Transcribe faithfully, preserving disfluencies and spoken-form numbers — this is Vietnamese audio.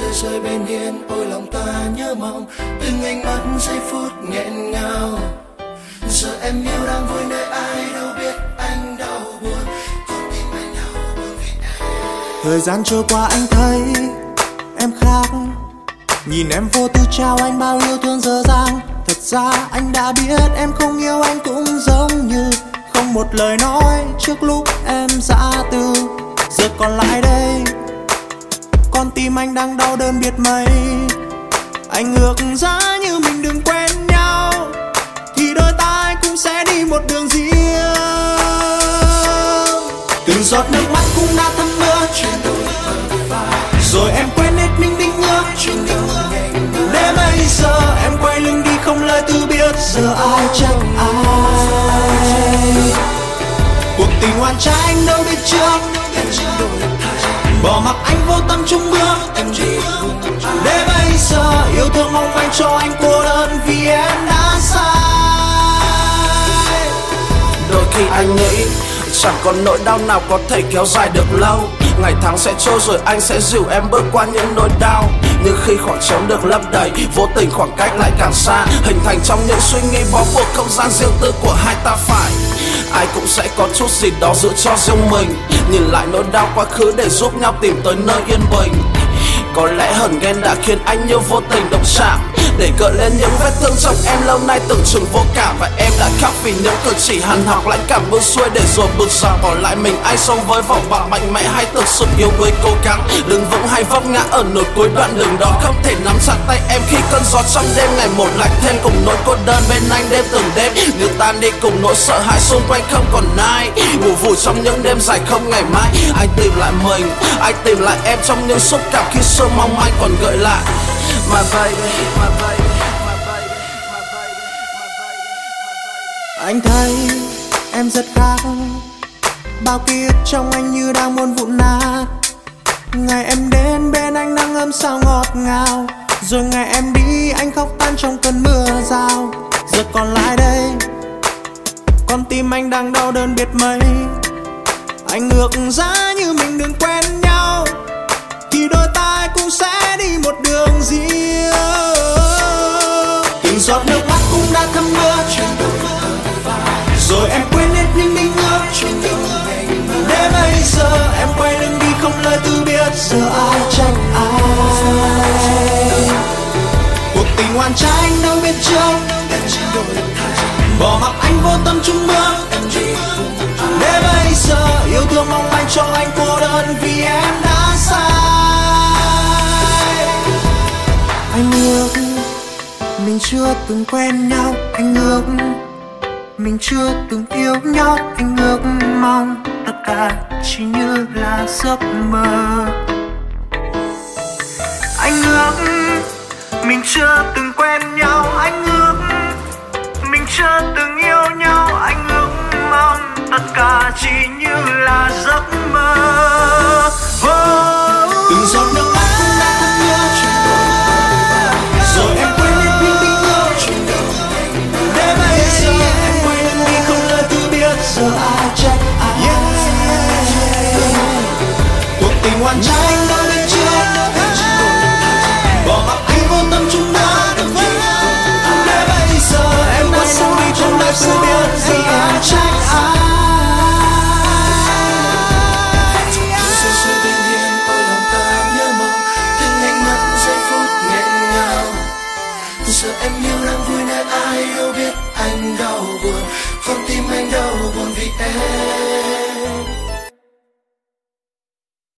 rơi rơi bên hiên, ôi lòng ta nhớ mong từng ánh mắt giây phút nghẹn ngào. Giờ em yêu đang vui nơi ai đâu biết anh đau buồn, con tim anh đau buồn vì em. Thời gian trôi qua anh thấy em khác, nhìn em vô tư trao anh bao yêu thương dở dang. Thật ra anh đã biết em không yêu anh cũng giống như không một lời nói trước lúc em giã từ. Giờ còn lại đây, con tim anh đang đau đớn biết mấy. Anh ngược giá như mình đừng quen nhau thì đôi ta cũng sẽ đi một đường riêng. Từng giọt nước mắt cũng đã thấm mưa trên đôi vai, rồi em quên hết mình định ngước trên đường. Để bây giờ em quay lưng đi không lời từ biết, giờ ai trách ai? Cuộc tình hoàn trái anh đâu biết trước, bỏ mặc anh vô tâm chung bước. Để bây giờ yêu thương mong anh cho anh cô đơn vì em đã sai. Đôi khi anh nghĩ chẳng còn nỗi đau nào có thể kéo dài được lâu. Ngày tháng sẽ trôi rồi anh sẽ dìu em bước qua những nỗi đau. Nhưng khi khoảng trống được lấp đầy, vô tình khoảng cách lại càng xa, hình thành trong những suy nghĩ bó buộc không gian riêng tư của hai ta. Phải ai cũng sẽ có chút gì đó giữ cho riêng mình, nhìn lại nỗi đau quá khứ để giúp nhau tìm tới nơi yên bình. Có lẽ hờn ghen đã khiến anh như vô tình động chạm, để gợi lên những vết thương trong em lâu nay tưởng chừng vô cảm. Và em đã khóc vì những cử chỉ hằn học lãnh cảm buông xuôi, để rồi bước ra bỏ lại mình ai sống với vòng bạc mạnh mẽ. Hay thực sự yêu với cố gắng đứng vững hay vấp ngã ở nửa cuối đoạn đường đó, không thể nắm chặt tay em khi cơn gió trong đêm ngày một lạnh thêm. Cùng nỗi cô đơn bên anh đêm từng đêm như tan đi, cùng nỗi sợ hãi xung quanh không còn ai. Ngủ vùi trong những đêm dài không ngày mai, anh tìm lại mình, anh tìm lại em trong những xúc cảm khi xưa mong anh còn gợi lại. My baby, my baby, my baby, my baby, my baby, anh thấy em rất khác, bao kiệt trong anh như đang muốn vụn nát. Ngày em đến bên anh nắng ấm sao ngọt ngào, rồi ngày em đi anh khóc tan trong cơn mưa rào. Giờ còn lại đây, con tim anh đang đau đớn biết mấy. Anh ngược giá như mình đừng quen nhau thì đôi ta cũng sẽ đi một đường riêng. Từng giọt nước mắt cũng đã thấm mưa trên đôi vai, rồi em quên hết những định ước trên đường. Để bây giờ em quay lưng đi không lời từ biết, giờ ai trách ai? Cuộc tình hoàn trái anh đâu biết trước, bỏ mặc anh vô tâm chung bước. Để bây giờ yêu thương mong anh cho anh cô đơn vì em đã sai. Anh ước mình chưa từng quen nhau, anh ước mình chưa từng yêu nhau, anh ước mong tất cả chỉ như là giấc mơ. Anh ước mình chưa từng quen nhau, anh ước mình chưa từng yêu nhau, anh ước mong tất cả chỉ như là giấc mơ. Oh. Từng giọt nước mắt cũng đã thấm nhớ trên đôi vai, rồi em quên hết những tình yêu trên đường. Để bây giờ em quay lưng đi không lời từ biết, giờ ai trách ai? Cuộc tình hoàn trái anh đâu biết trước, bỏ mặc anh vô tâm chung bước. Để bây giờ em quay lưng đi không lời từ biết, giờ ai trách ai? Giờ em yêu đang vui nơi ai đâu biết anh đâu.